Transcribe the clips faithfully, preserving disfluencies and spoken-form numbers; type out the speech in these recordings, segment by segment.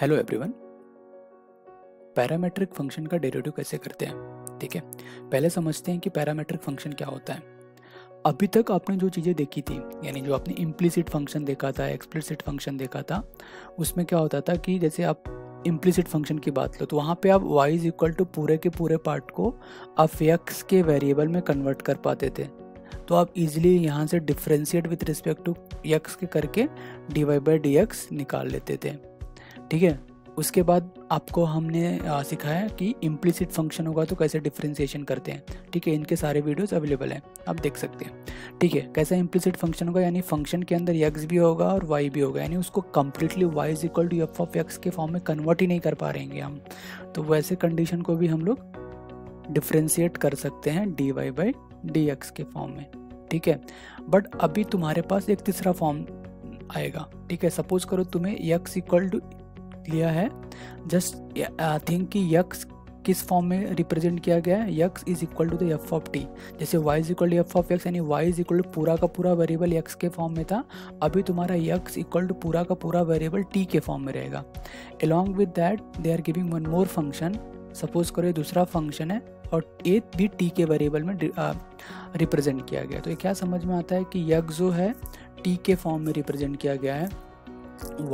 Hello everyone, parametric function का derivative कैसे करते हैं। ठीक है, पहले समझते हैं कि पैरामेट्रिक फंक्शन क्या होता है। अभी तक आपने जो चीज़ें देखी थी, यानी जो आपने इम्प्लिसिट फंक्शन देखा था, एक्सप्लिसिट फंक्शन देखा था, उसमें क्या होता था कि जैसे आप इम्प्लिसिट फंक्शन की बात लो तो वहाँ पे आप y इज इक्वल टू पूरे के पूरे पार्ट को आप x के वेरिएबल में कन्वर्ट कर पाते थे, तो आप इजीली यहाँ से differentiate with respect to x के करके dy बाई डी एक्स निकाल लेते थे। ठीक है, उसके बाद आपको हमने सिखाया कि इम्प्लिसिट फंक्शन होगा तो कैसे डिफ्रेंशिएशन करते हैं। ठीक है, इनके सारे वीडियोस अवेलेबल हैं, आप देख सकते हैं। ठीक है, कैसा इम्प्लिसिट फंक्शन होगा, यानी फंक्शन के अंदर एक्स भी होगा और वाई भी होगा, यानी उसको completely y is equal to f of x के फॉर्म में कन्वर्ट ही नहीं कर पा रहेंगे हम, तो वैसे कंडीशन को भी हम लोग डिफ्रेंशिएट कर सकते हैं d y by d x के फॉर्म में। ठीक है, बट अभी तुम्हारे पास एक तीसरा फॉर्म आएगा। ठीक है, सपोज करो तुम्हें एक्स इक्वल टू लिया है, जस्ट आई थिंक कि यक्स किस फॉर्म में रिप्रेजेंट किया गया है, x is equal to the f of t. जैसे y is equal to f of x, यानी y इज इक्वल टू पूरा का पूरा वेरिएबल x के फॉर्म में था, अभी तुम्हारा यक्स इक्वल टू पूरा का पूरा वेरिएबल t के फॉर्म में रहेगा। Along with that they are giving one more function, suppose करो ये दूसरा फंक्शन है और ये भी t के वेरिएबल में रिप्रेजेंट किया गया, तो ये क्या समझ में आता है कि यक्स जो है t के फॉर्म में रिप्रेजेंट किया गया है,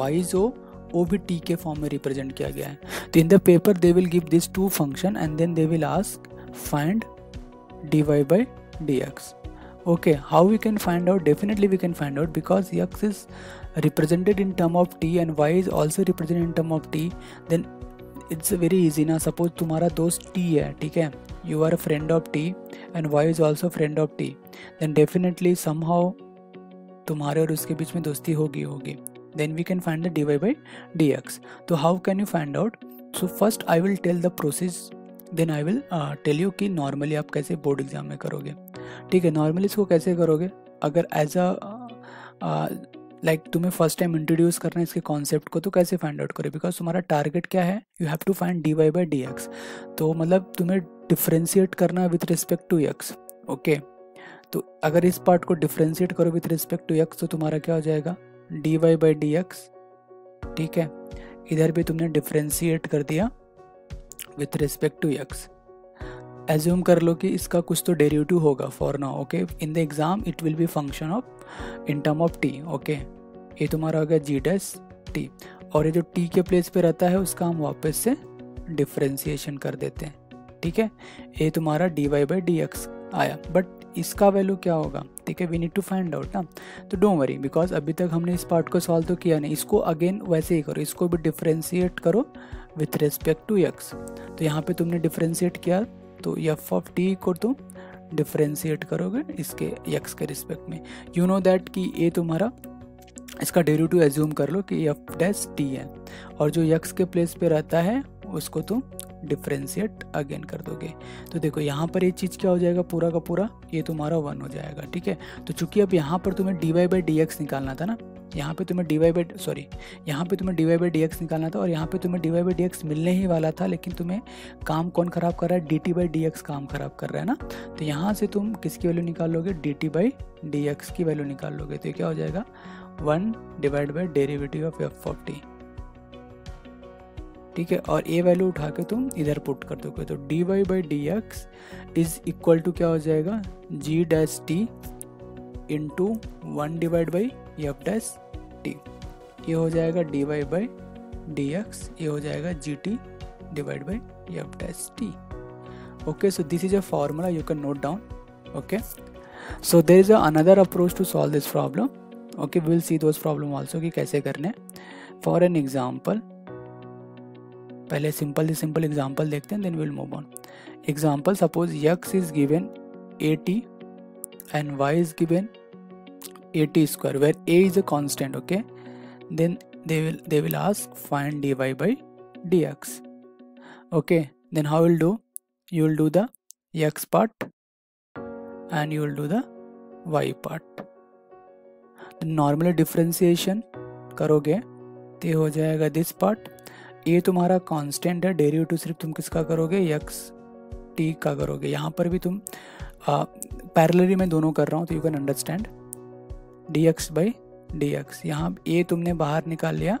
y जो वो भी टी के फॉर्म में रिप्रेजेंट किया गया है। तो in the paper they will give this two function and then they will ask find d y by d x. Okay, how we can find out? Definitely we can find out because x is represented in term of t and y is also represented in term of t, then it's very easy ना। Suppose तुम्हारा दोस्त t है, ठीक है, you are a friend of t and y is also friend of t, then definitely somehow तुम्हारे और उसके बीच में दोस्ती होगी होगी then we can find the dy by dx. So how can you find out? So first I will tell the process, then I will uh, tell you कि normally आप कैसे board exam में करोगे। ठीक है, normally इसको कैसे करोगे, अगर as a लाइक like, तुम्हें फर्स्ट टाइम इंट्रोड्यूस करना है इसके कॉन्सेप्ट को, तो कैसे फाइंड आउट करें, बिकॉज तुम्हारा टारगेट क्या है, you have to find d y by d x, तो मतलब तुम्हें डिफ्रेंशिएट करना with respect to x. Okay, तो अगर इस पार्ट को डिफ्रेंशिएट करो विथ रिस्पेक्ट टू एक्स तो तुम्हारा क्या हो जाएगा, d y by d x. ठीक है, इधर भी तुमने डिफ्रेंशिएट कर दिया with respect to x. Assume कर लो कि इसका कुछ तो डेरिवेटिव होगा for now. Okay, in the exam it will be function of in term of t. Okay, ये तुम्हारा होगा जी डैश टी, और ये जो टी के प्लेस पे रहता है उसका हम वापस से डिफ्रेंशिएशन कर देते हैं। ठीक है, ये तुम्हारा d y by d x आया, बट इसका वैल्यू क्या होगा, ठीक है, we need to find out ना, तो डोंट वरी बिकॉज अभी तक हमने इस पार्ट को सॉल्व तो किया नहीं। इसको अगेन वैसे ही करो, इसको भी डिफ्रेंशिएट करो विथ रिस्पेक्ट टू एक्स। तो यहाँ पे तुमने डिफ्रेंशिएट किया तो एफ ऑफ टी को तुम डिफ्रेंशिएट करोगे इसके एक्स के रिस्पेक्ट में। यू नो दैट कि ये तुम्हारा इसका डेरिवेटिव एज्यूम कर लो कि एफ डैश टी है, और जो एक्स के प्लेस पे रहता है उसको तुम डिफ्रेंशिएट अगेन कर दोगे। तो देखो यहाँ पर ये चीज़ क्या हो जाएगा, पूरा का पूरा ये तुम्हारा वन हो जाएगा। ठीक है, तो चूंकि अब यहाँ पर तुम्हें d y by d x निकालना था ना, यहाँ पे तुम्हें डी वाई बाई सॉरी यहाँ पे तुम्हें d y by d x निकालना था, और यहाँ पे तुम्हें d y by d x मिलने ही वाला था, लेकिन तुम्हें काम कौन ख़राब कर रहा है, d t by d x काम ख़राब कर रहा है ना, तो यहाँ से तुम किसकी वैल्यू निकाल लोगे, d t by d x की वैल्यू निकाल लोगे। तो ये क्या हो जाएगा, one divide by derivative of f of t. ठीक है, और ए वैल्यू उठा के तुम इधर पुट कर दोगे, तो d y by d x is equal to क्या हो जाएगा, g dash t into one divide by f dash t, ये हो जाएगा d y by d x, ये हो जाएगा g t divide by f dash t. Okay, so this is a formula, you can note down. Okay, so there is another approach to solve this problem. Okay, we will see those problem also कि कैसे करने। For an example पहले simple से simple example देखते हैं, then will move on. Example, suppose x is given a t and y is given a t square where a is a constant. Okay, then they will they will ask find dy by dx। Okay, then how will do, you will do the x part and you will do the y part. Normally differentiation करोगे तो हो जाएगा this part, ये तुम्हारा constant है, derivative सिर्फ तुम किसका करोगे, एक्स टी का करोगे। यहाँ पर भी तुम पैरेलली में दोनों कर रहा हूँ तो you can understand, d x by d x, यहाँ ए तुमने बाहर निकाल लिया,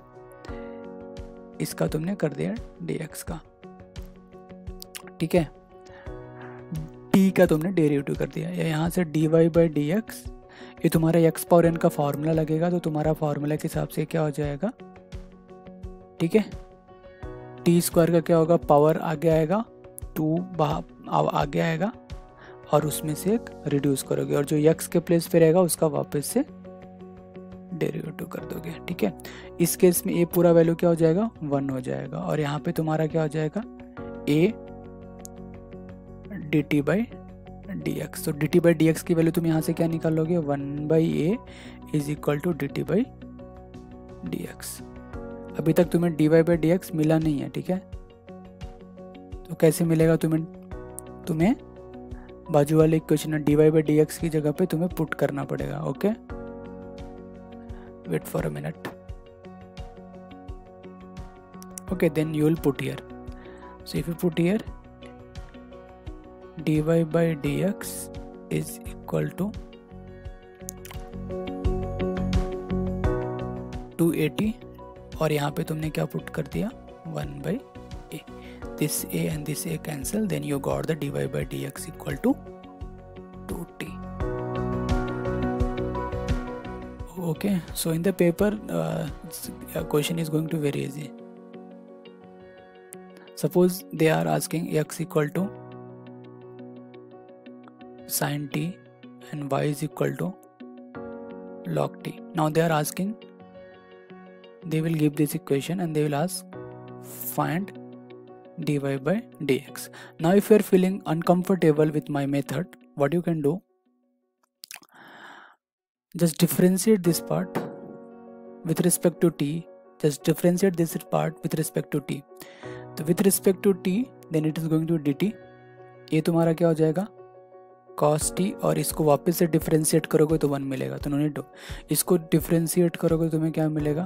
इसका तुमने कर दिया dx का, ठीक है। डी का तुमने डेरिवेटिव कर दिया, या यहाँ से dy बाई डी एक्स, ये तुम्हारा x पावर n का फार्मूला लगेगा, तो तुम्हारा फार्मूला के हिसाब से क्या हो जाएगा, ठीक है। टी स्क्वायर का क्या होगा, पावर आगे आएगा, टू आगे आएगा और उसमें से एक रिड्यूस करोगे, और जो x के प्लेस पे रहेगा उसका वापस से डेरिवेटिव कर दोगे, ठीक है। इस केस में ये पूरा वैल्यू क्या हो जाएगा, वन हो जाएगा, और यहाँ पे तुम्हारा क्या हो जाएगा, a d t by d x. तो d t by d x की वैल्यू तुम यहाँ से क्या निकाल लोगे, one by a is equal to d t by d x. अभी तक तुम्हें d y by d x मिला नहीं है, ठीक है, तो कैसे मिलेगा तुम्हें, तुम्हें बाजू वाले equation d y by d x की जगह पे तुम्हें पुट करना पड़ेगा। Okay, wait for a minute. Okay, then you will put here, so if you put here dy by dx is equal to two a t, और यहाँ पे तुमने क्या पुट कर दिया, one by a, this a and this a cancel, then you got the dy by dx equal to two t. Okay, so in the paper uh, question is going to be very easy. Suppose they are asking x equal to sin t and y is equal to log t. Now they are asking, they will give this equation and they will ask find dy by dx. Now if you are feeling uncomfortable with my method, what you can do, just differentiate this part with respect to t, just differentiate this part with respect to t. So with respect to t, then it is going to dt, ये तुम्हारा क्या हो जाएगा cos t, और इसको वापस से differentiate करोगे तो वन मिलेगा, तो नो नीड टू, इसको डिफ्रेंशिएट करोगे तो तुम्हें क्या मिलेगा,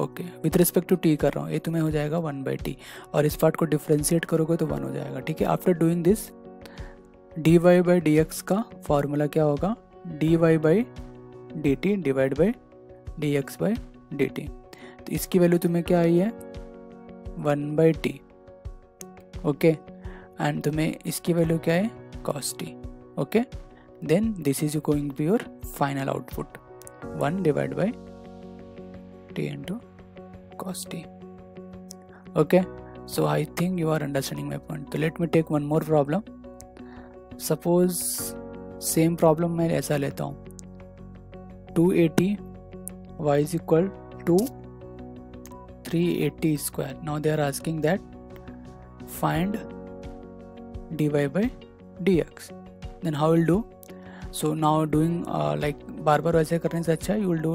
okay, with respect to t कर रहा हूँ, ये तुम्हें हो जाएगा वन बाई टी, और इस पार्ट को डिफ्रेंशिएट करोगे तो वन हो जाएगा, ठीक है। After doing this dy by d x का फार्मूला क्या होगा, dy by d t divide by d x by d t, तो इसकी वैल्यू तुम्हें क्या आई है, one by t, okay, and तुम्हें इसकी वैल्यू क्या है, cos t. Okay, then this is going to be your final output, one divided by t into cos t. Okay, so I think you are understanding my point. So let me take one more problem. Suppose same problem मैं ऐसा लेता हूँ, two a t y is equal to three a t square. Now they are asking that find dy by dx. Then how will do? So now doing uh, like बार बार वैसे करने से अच्छा है, you will do,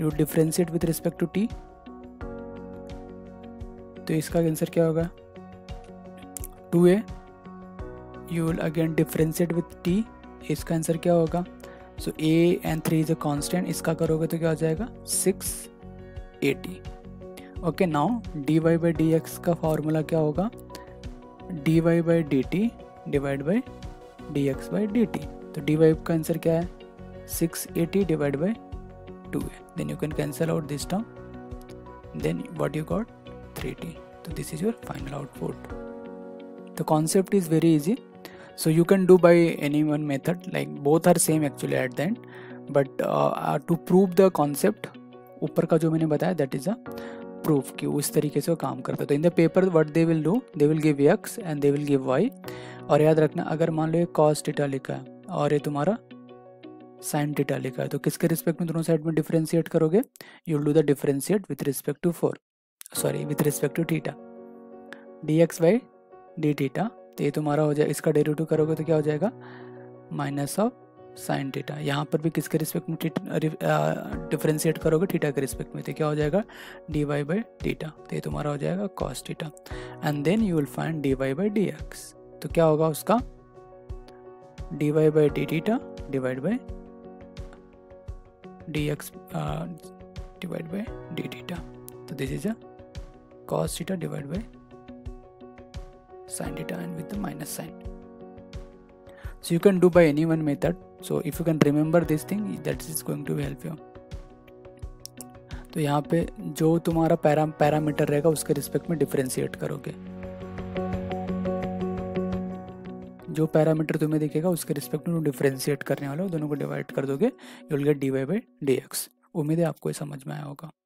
you differentiate with respect to t, तो इसका answer क्या होगा, two a, you will again differentiate with t, इसका आंसर क्या होगा, so a and three is a constant, इसका करोगे तो क्या हो जाएगा, six a t. Okay, now dy by dx का फार्मूला क्या होगा, dy by dt divide by dx by dt, तो डी वाई का आंसर क्या है, six a t divide by two a, then you can cancel out this term, then what you got, three t, तो this is your final output. The concept is very easy, so you can do by any one method, like both are same actually at the end, but uh, to prove the concept, ऊपर का जो मैंने बताया that is a proof, कि उस तरीके से वो काम करता है. तो in the paper what they will do, they will give x and they will give y, और याद रखना, अगर मान लो ये cos थीटा लिखा है और ये तुम्हारा sin थीटा लिखा है, तो किसके रिस्पेक्ट में दोनों साइड में डिफरेंशिएट करोगे, you will do the differentiate with respect to four sorry with respect to theta, dx by d theta, तो ये तुम्हारा हो जाए, इसका डेरिवेटिव करोगे तो क्या हो जाएगा, माइनस ऑफ साइन थीटा, यहाँ पर भी किसके रिस्पेक्ट में डिफरेंशिएट करोगे, थीटा के रिस्पेक्ट में, तो क्या हो जाएगा, dy by थीटा, तो ये तुम्हारा हो जाएगा cos theta, and then you will find dy by dx, तो क्या होगा उसका, dy by d theta divide by dx divide by d theta, तो this is a cos theta divide by sin theta and with the minus sine. So you can do by any one method, so if you can remember this thing, that is going to help you. तो यहाँ पे जो तुम्हारा para parameter रहेगा उसके respect में differentiate करोगे। जो पैरामीटर तुम्हें दिखेगा उसके रिस्पेक्ट में डिफ्रेंशिएट करने वाले हो, दोनों को डिवाइड कर दोगे, you will get d y by d x. उम्मीद है आपको ये समझ में आया होगा।